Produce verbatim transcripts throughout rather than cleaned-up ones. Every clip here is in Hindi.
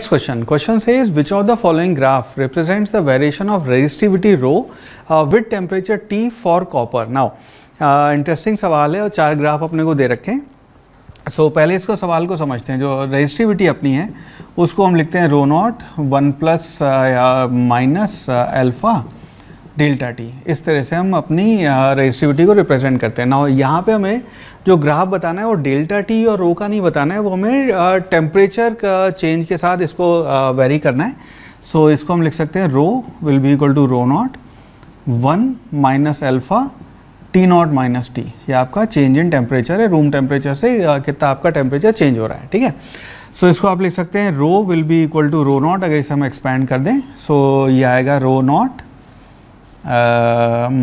Next question. Question says, which of the following graph represents the variation of resistivity rho uh, with temperature T for copper? Now, interesting uh, सवाल है और चार ग्राफ अपने को दे रखे हैं. सो so, पहले इसको सवाल को समझते हैं. जो रेजिस्टिविटी अपनी है उसको हम लिखते हैं रो नॉट वन प्लस या माइनस अल्फा डेल्टा टी. इस तरह से हम अपनी रेजिस्टिविटी को रिप्रेजेंट करते हैं. ना यहाँ पे हमें जो ग्राफ बताना है वो डेल्टा टी और रो का नहीं बताना है, वो हमें टेम्परेचर का चेंज के साथ इसको वेरी करना है. सो so, इसको हम लिख सकते हैं rho will be equal to rho naught one minus alpha T not minus T. ये आपका चेंज इन टेम्परेचर है, रूम टेम्परेचर से कितना आपका टेम्परेचर चेंज हो रहा है. ठीक है. सो so, इसको आप लिख सकते हैं rho will be equal to rho not. अगर इसे हम एक्सपैंड कर दें सो so, ये आएगा rho not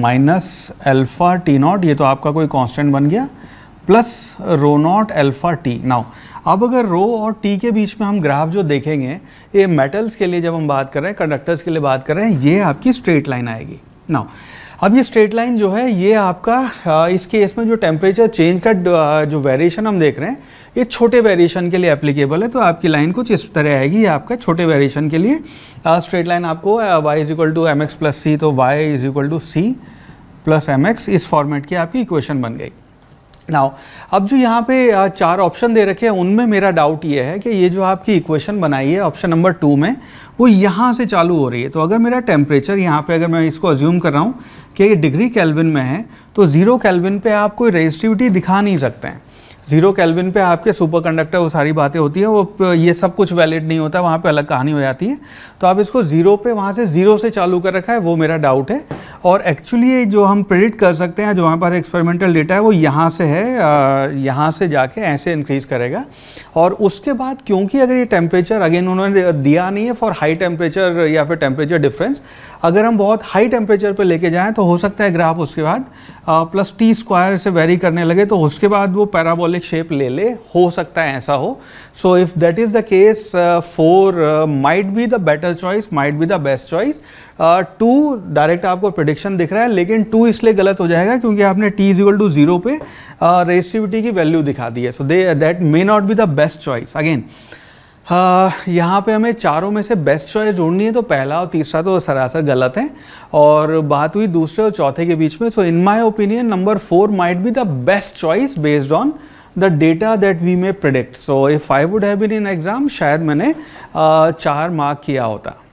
minus alpha T not. ये तो आपका कोई कांस्टेंट बन गया plus rho not alpha T. Now अब अगर रो और टी के बीच में हम ग्राफ जो देखेंगे, ये मेटल्स के लिए जब हम बात कर रहे हैं, कंडक्टर्स के लिए बात कर रहे हैं, ये आपकी स्ट्रेट लाइन आएगी. नाउ अब ये स्ट्रेट लाइन जो है ये आपका इस केस में जो टेम्परेचर चेंज का जो वेरिएशन हम देख रहे हैं ये छोटे वेरिएशन के लिए एप्लीकेबल है. तो आपकी लाइन कुछ इस तरह आएगी. ये आपका छोटे वेरिएशन के लिए स्ट्रेट लाइन आपको y is equal to M x plus सी, तो y is equal to C plus M x, इस फॉर्मेट की आपकी इक्वेशन बन गई. नाउ अब जो यहाँ पे चार ऑप्शन दे रखे हैं उनमें मेरा डाउट ये है कि ये जो आपकी इक्वेशन बनाई है ऑप्शन नंबर टू में वो यहाँ से चालू हो रही है. तो अगर मेरा टेम्परेचर यहाँ पे, अगर मैं इसको अज्यूम कर रहा हूँ कि ये डिग्री केल्विन में है, तो ज़ीरो केल्विन पे आप कोई रेजिस्टिविटी दिखा नहीं सकते हैं. ज़ीरो केल्विन पे आपके सुपर कंडक्टर, वो सारी बातें होती हैं, वो ये सब कुछ वैलिड नहीं होता, वहाँ पे अलग कहानी हो जाती है. तो आप इसको ज़ीरो पे, वहाँ से ज़ीरो से चालू कर रखा है, वो मेरा डाउट है. और एक्चुअली जो हम प्रेडिक्ट कर सकते हैं, जो हमारे पास एक्सपेरिमेंटल डेटा है, वो यहाँ से है, यहाँ से जाके ऐसे इंक्रीज़ करेगा. और उसके बाद क्योंकि अगर ये टेम्परेचर, अगेन उन्होंने दिया नहीं है फॉर हाई टेम्परेचर या फिर टेम्परेचर डिफरेंस, अगर हम बहुत हाई टेम्परेचर पर लेके जाएँ तो हो सकता है ग्राफ उसके बाद प्लस टी स्क्वायर से वेरी करने लगे, तो उसके बाद वो पैराबोलिक शेप ले ले, हो सकता है ऐसा हो. So if that is the case, four might be the better choice, might be the best choice. Two direct आपको प्रेडिक्शन दिख रहा है, लेकिन टू इसलिए गलत हो जाएगा क्योंकि आपने T is equal to zero पे रेजिस्टिविटी uh, की वैल्यू दिखा दी है. So they that may not be the best choice. Again Uh, यहाँ पे हमें चारों में से बेस्ट चॉइस ढूंढनी है. तो पहला और तीसरा तो सरासर गलत है, और बात हुई दूसरे और चौथे के बीच में. So in my opinion number four might be the best choice based on the data that we may predict. So if I would have been in exam, शायद मैंने uh, चार मार्क किया होता.